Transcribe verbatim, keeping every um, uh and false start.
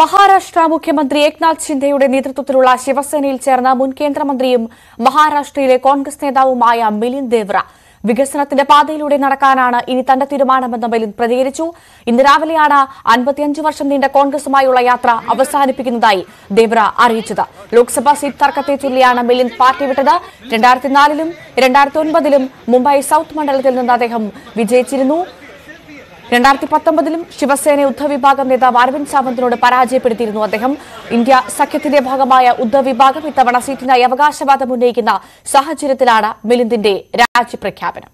മഹാരാഷ്ട്ര മുഖ്യമന്ത്രി ഏക്നാഥ് ഷിൻഡെയുടെ നേതൃത്വത്തിലുള്ള ശിവസേനയിൽ ചേർന്ന മുൻ കേന്ദ്രമന്ത്രിയും മഹാരാഷ്ട്രയിലെ കോൺഗ്രസ് നേതാവുമായ മിലിന്ദ് ദേവ്ര വികസനത്തിന്റെ പാതയിലൂടെ നടക്കാനാണ് ഇനി തന്റെ തീരുമാനമെന്ന് മിലിന്ദ് പ്രതികരിച്ചു. ഇന്ന് രാവിലെയാണ് അൻപത്തിയഞ്ച് വർഷം നീണ്ട കോൺഗ്രസുമായുള്ള യാത്ര അവസാനിപ്പിക്കുന്നതായി ദേവ്ര അറിയിച്ചത്. ലോക്സഭാ സീറ്റ് തർക്കത്തെ ചൊല്ലിയാണ് മിലിന്ദ് പാർട്ടി വിട്ടത്. രണ്ടായിരത്തി നാലിലും രണ്ടായിരത്തി ഒൻപതിലും മുംബൈ സൌത്ത് മണ്ഡലത്തിൽ നിന്ന് അദ്ദേഹം വിജയിച്ചിരുന്നു. രണ്ടായിരത്തി പത്തൊമ്പതിലും ശിവസേന ഉദ്ധവ് വിഭാഗം നേതാവ് അരവിന്ദ് സാവന്തിനോട് പരാജയപ്പെടുത്തിയിരുന്നു അദ്ദേഹം. ഇന്ത്യ സഖ്യത്തിന്റെ ഭാഗമായ ഉദ്ധവ് വിഭാഗം ഇത്തവണ സീറ്റിനായി അവകാശവാദം ഉന്നയിക്കുന്ന സാഹചര്യത്തിലാണ് മിലിന്ദിന്റെ രാജി പ്രഖ്യാപനം.